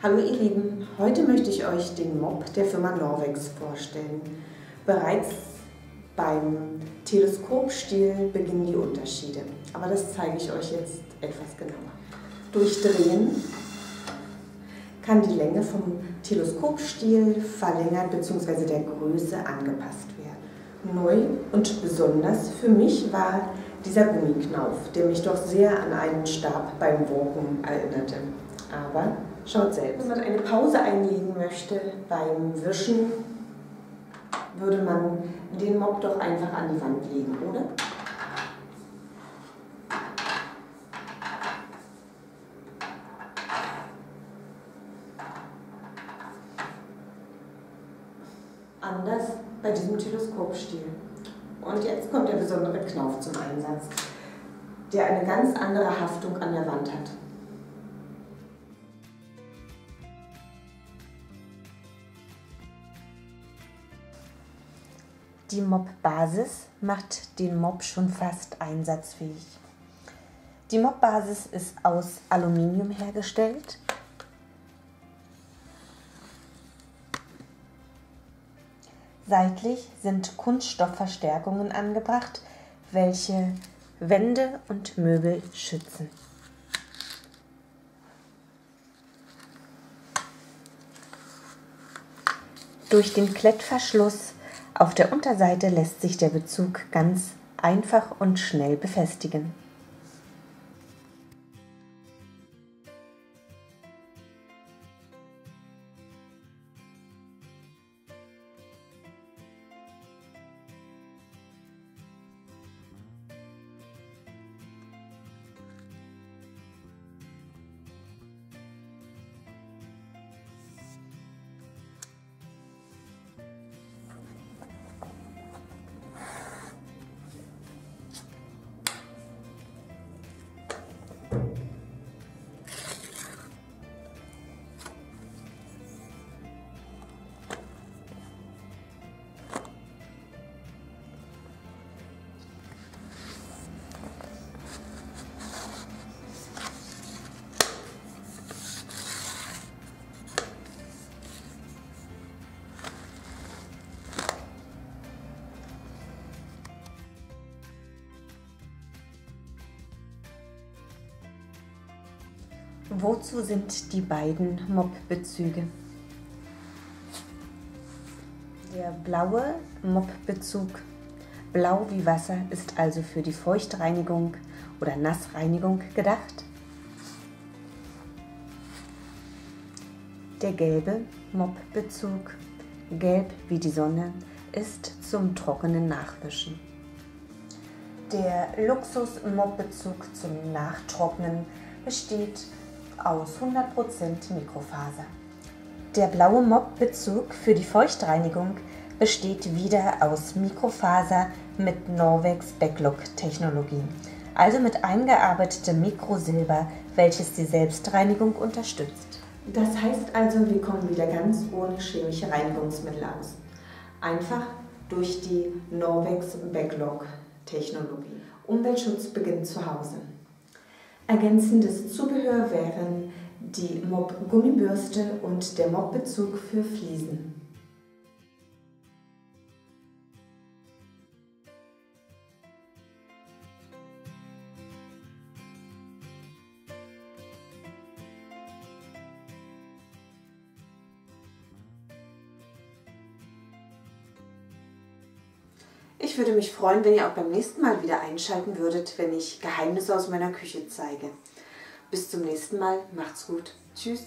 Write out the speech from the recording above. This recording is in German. Hallo ihr Lieben, heute möchte ich euch den Mop der Firma Norwex vorstellen. Bereits beim Teleskopstiel beginnen die Unterschiede, aber das zeige ich euch jetzt etwas genauer. Durch Drehen kann die Länge vom Teleskopstiel verlängert bzw. der Größe angepasst werden. Neu und besonders für mich war dieser Gummiknauf, der mich doch sehr an einen Stab beim Walken erinnerte. Aber schaut selbst. Wenn man eine Pause einlegen möchte beim Wischen, würde man den Mop doch einfach an die Wand legen, oder? Anders bei diesem Teleskopstiel. Und jetzt kommt der besondere Knauf zum Einsatz, der eine ganz andere Haftung an der Wand hat. Die Mop-Basis macht den Mop schon fast einsatzfähig. Die Mop-Basis ist aus Aluminium hergestellt. Seitlich sind Kunststoffverstärkungen angebracht, welche Wände und Möbel schützen. Durch den Klettverschluss auf der Unterseite lässt sich der Bezug ganz einfach und schnell befestigen. Wozu sind die beiden Mop-Bezüge? Der blaue Mop-Bezug, blau wie Wasser, ist also für die Feuchtreinigung oder Nassreinigung gedacht. Der gelbe Mop-Bezug, gelb wie die Sonne, ist zum trockenen Nachwischen. Der Luxus-Mop-Bezug zum Nachtrocknen besteht aus 100% Mikrofaser. Der blaue Mop-Bezug für die Feuchtreinigung besteht wieder aus Mikrofaser mit Norwex Backlock-Technologie, also mit eingearbeitetem Mikrosilber, welches die Selbstreinigung unterstützt. Das heißt also, wir kommen wieder ganz ohne chemische Reinigungsmittel aus. Einfach durch die Norwex Backlock-Technologie. Umweltschutz beginnt zu Hause. Ergänzendes Zubehör wären die Mop-Gummibürste und der Mop-Bezug für Fliesen. Ich würde mich freuen, wenn ihr auch beim nächsten Mal wieder einschalten würdet, wenn ich Geheimnisse aus meiner Küche zeige. Bis zum nächsten Mal, macht's gut, tschüss!